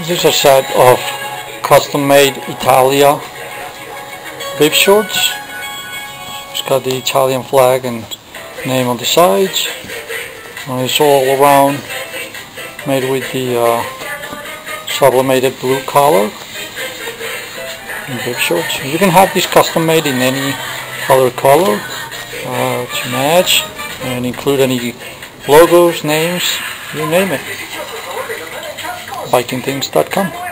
This is a set of custom-made Italia bib shorts. It's got the Italian flag and name on the sides, and it's all around made with the sublimated blue collar and bib shorts. You can have these custom-made in any other color to match, and include any logos, names, you name it. BikingThings.com